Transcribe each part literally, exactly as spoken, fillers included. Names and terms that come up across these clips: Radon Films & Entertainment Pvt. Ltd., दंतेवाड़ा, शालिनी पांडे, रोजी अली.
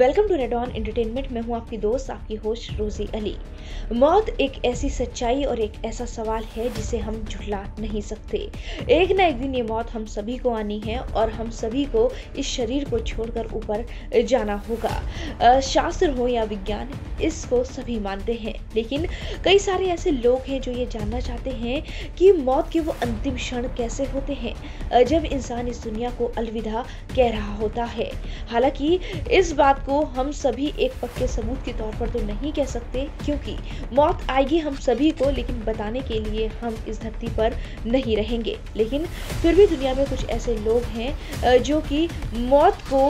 Welcome to radon entertainment. मैं हूं आपकी दोस्त, आपकी होस्ट रोजी अली। मौत एक ऐसी सच्चाई और एक ऐसा सवाल है जिसे हम झुठला नहीं सकते। एक ना एक दिन ये मौत हम सभी को आनी है और हम सभी को इस शरीर को छोड़कर ऊपर जाना होगा। शास्त्र हो या विज्ञान, इसको सभी मानते हैं, लेकिन कई सारे ऐसे लोग हैं जो ये जानना चाहते हैं कि मौत के वो अंतिम क्षण कैसे होते हैं जब इंसान इस दुनिया को अलविदा कह रहा होता है। हालांकि इस बात को हम सभी एक पक्के सबूत के तौर पर तो नहीं कह सकते, क्योंकि मौत आएगी हम सभी को, लेकिन बताने के लिए हम इस धरती पर नहीं रहेंगे। लेकिन फिर भी दुनिया में कुछ ऐसे लोग हैं जो कि मौत को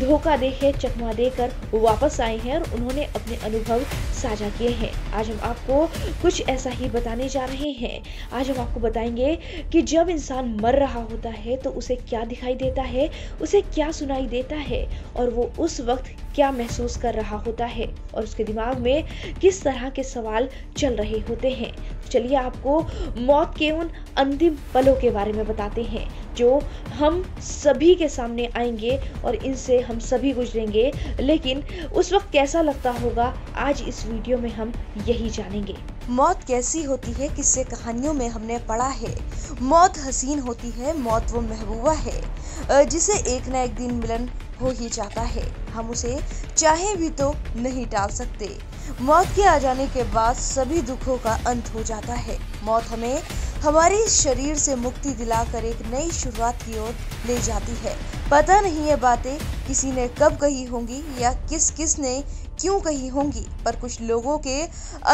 धोखा देकर, चकमा देकर वापस आए हैं और उन्होंने अपने अनुभव साझा किए हैं। आज हम आपको कुछ ऐसा ही बताने जा रहे हैं। आज हम आपको बताएंगे कि जब इंसान मर रहा होता है तो उसे क्या दिखाई देता है, उसे क्या सुनाई देता है और वो उस वक्त क्या महसूस कर रहा होता है और उसके दिमाग में किस तरह के सवाल चल रहे होते हैं। चलिए आपको मौत के उन अंतिम पलों के बारे में बताते हैं जो हम सभी के सामने आएंगे और इनसे हम सभी गुजरेंगे, लेकिन उस वक्त कैसा लगता होगा, आज इस वीडियो में हम यही जानेंगे। मौत कैसी होती है, किससे कहानियों में हमने पढ़ा है। मौत हसीन होती है, मौत वो महबूबा है जिसे एक न एक दिन मिलन हो ही जाता है। हम उसे चाहे भी तो नहीं टाल सकते। मौत के आ जाने के बाद सभी दुखों का अंत हो जाता है। मौत हमें हमारे शरीर से मुक्ति दिलाकर एक नई शुरुआत की ओर ले जाती है। पता नहीं ये बातें किसी ने कब कही होंगी या किस किस ने क्यों कही होंगी, पर कुछ लोगों के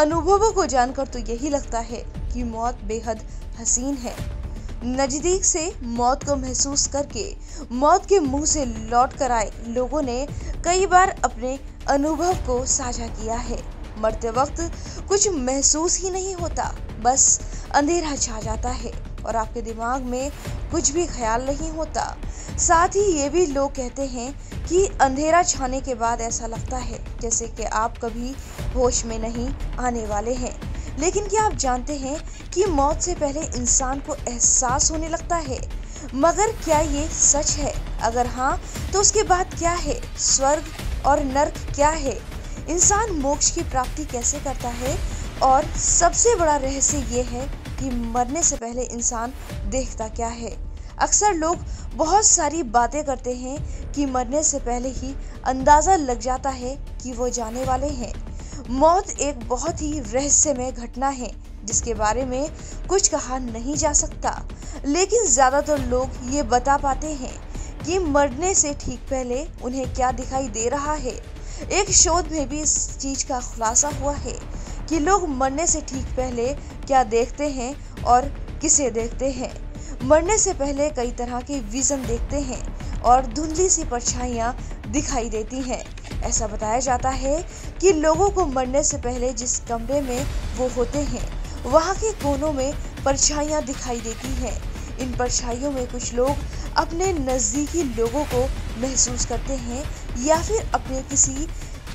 अनुभवों को जानकर तो यही लगता है कि मौत बेहद हसीन है। नज़दीक से मौत को महसूस करके मौत के मुंह से लौट कर आए लोगों ने कई बार अपने अनुभव को साझा किया है। मरते वक्त कुछ महसूस ही नहीं होता, बस अंधेरा छा जाता है और आपके दिमाग में कुछ भी ख्याल नहीं होता। साथ ही ये भी लोग कहते हैं कि अंधेरा छाने के बाद ऐसा लगता है जैसे कि आप कभी होश में नहीं आने वाले हैं। लेकिन क्या आप जानते हैं कि मौत से पहले इंसान को एहसास होने लगता है, मगर क्या ये सच है? अगर हाँ, तो उसके बाद क्या है? स्वर्ग और नर्क क्या है? इंसान मोक्ष की प्राप्ति कैसे करता है? और सबसे बड़ा रहस्य ये है कि मरने से पहले इंसान देखता क्या है। अक्सर लोग बहुत सारी बातें करते हैं कि मरने से पहले ही अंदाज़ा लग जाता है कि वो जाने वाले हैं। मौत एक बहुत ही रहस्यमय घटना है जिसके बारे में कुछ कहा नहीं जा सकता, लेकिन ज़्यादातर लोग ये बता पाते हैं कि मरने से ठीक पहले उन्हें क्या दिखाई दे रहा है। एक शोध में भी इस चीज़ का खुलासा हुआ है कि लोग मरने से ठीक पहले क्या देखते हैं और किसे देखते हैं। मरने से पहले कई तरह के विज़न देखते हैं और धुंधली सी परछाइयाँ दिखाई देती हैं। ऐसा बताया जाता है कि लोगों को मरने से पहले जिस कमरे में वो होते हैं वहाँ के कोनों में परछाइयाँ दिखाई देती हैं। इन परछाइयों में कुछ लोग अपने नज़दीकी लोगों को महसूस करते हैं या फिर अपने किसी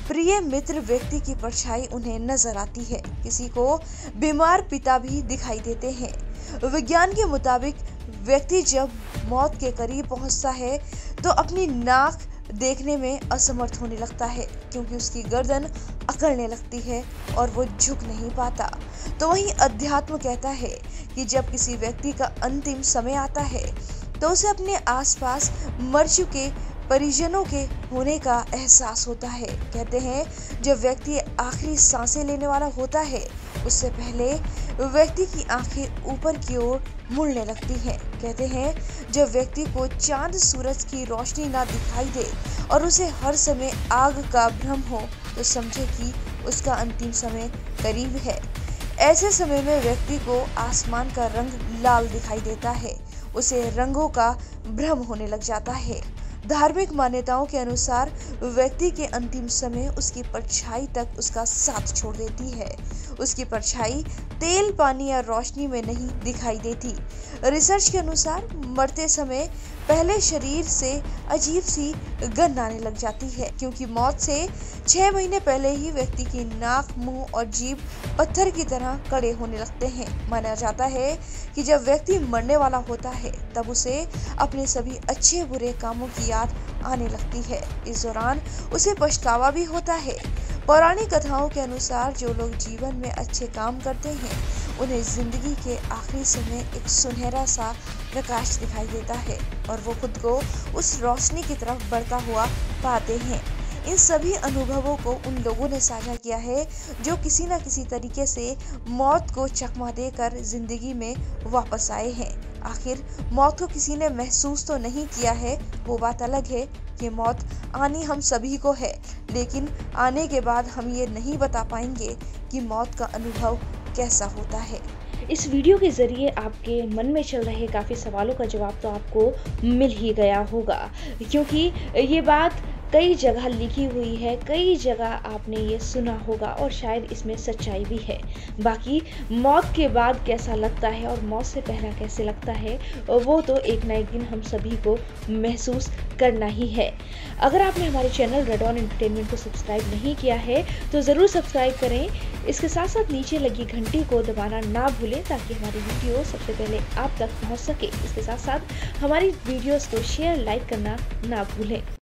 प्रिय मित्र व्यक्ति की परछाई उन्हें नजर आती है। किसी को बीमार पिता भी दिखाई देते हैं। विज्ञान के मुताबिक व्यक्ति जब मौत के करीब पहुँचता है तो अपनी नाक देखने में असमर्थ होने लगता है, क्योंकि उसकी गर्दन अकड़ने लगती है और वो झुक नहीं पाता। तो वहीं अध्यात्म कहता है कि जब किसी व्यक्ति का अंतिम समय आता है तो उसे अपने आसपास मर चुके परिजनों के होने का एहसास होता है। कहते हैं जब व्यक्ति आखिरी सांसें लेने वाला होता है उससे पहले व्यक्ति की आंखें ऊपर की ओर मुड़ने लगती हैं। कहते हैं जब व्यक्ति को चांद सूरज की रोशनी ना दिखाई दे और उसे हर समय आग का भ्रम हो तो समझे कि उसका अंतिम समय करीब है। ऐसे समय में व्यक्ति को आसमान का रंग लाल दिखाई देता है, उसे रंगों का भ्रम होने लग जाता है। धार्मिक मान्यताओं के अनुसार व्यक्ति के अंतिम समय उसकी परछाई तक उसका साथ छोड़ देती है। उसकी परछाई तेल, पानी या रोशनी में नहीं दिखाई देती। रिसर्च के अनुसार मरते समय पहले शरीर से अजीब सी गंध आने लग जाती है, क्योंकि मौत से छः महीने पहले ही व्यक्ति की नाक, मुंह और जीभ पत्थर की तरह कड़े होने लगते हैं। माना जाता है कि जब व्यक्ति मरने वाला होता है तब उसे अपने सभी अच्छे बुरे कामों की याद आने लगती है। इस दौरान उसे पछतावा भी होता है। पौराणिक कथाओं के अनुसार जो लोग जीवन में अच्छे काम करते हैं उन्हें जिंदगी के आखिरी समय एक सुनहरा सा प्रकाश दिखाई देता है और वो खुद को उस रोशनी की तरफ बढ़ता हुआ पाते हैं। इन सभी अनुभवों को उन लोगों ने साझा किया है जो किसी न किसी तरीके से मौत को चकमा देकर जिंदगी में वापस आए हैं। आखिर मौत को किसी ने महसूस तो नहीं किया है, वो बात अलग है कि मौत आनी हम सभी को है, लेकिन आने के बाद हम ये नहीं बता पाएंगे कि मौत का अनुभव कैसा होता है। इस वीडियो के ज़रिए आपके मन में चल रहे काफ़ी सवालों का जवाब तो आपको मिल ही गया होगा, क्योंकि ये बात कई जगह लिखी हुई है, कई जगह आपने ये सुना होगा और शायद इसमें सच्चाई भी है। बाकी मौत के बाद कैसा लगता है और मौत से पहला कैसे लगता है वो तो एक ना एक दिन हम सभी को महसूस करना ही है। अगर आपने हमारे चैनल रेडॉन एंटरटेनमेंट को सब्सक्राइब नहीं किया है तो ज़रूर सब्सक्राइब करें। इसके साथ साथ नीचे लगी घंटी को दबाना ना भूलें ताकि हमारी वीडियो सबसे पहले आप तक पहुँच सके। इसके साथ साथ हमारी वीडियोज़ को शेयर लाइक करना ना भूलें।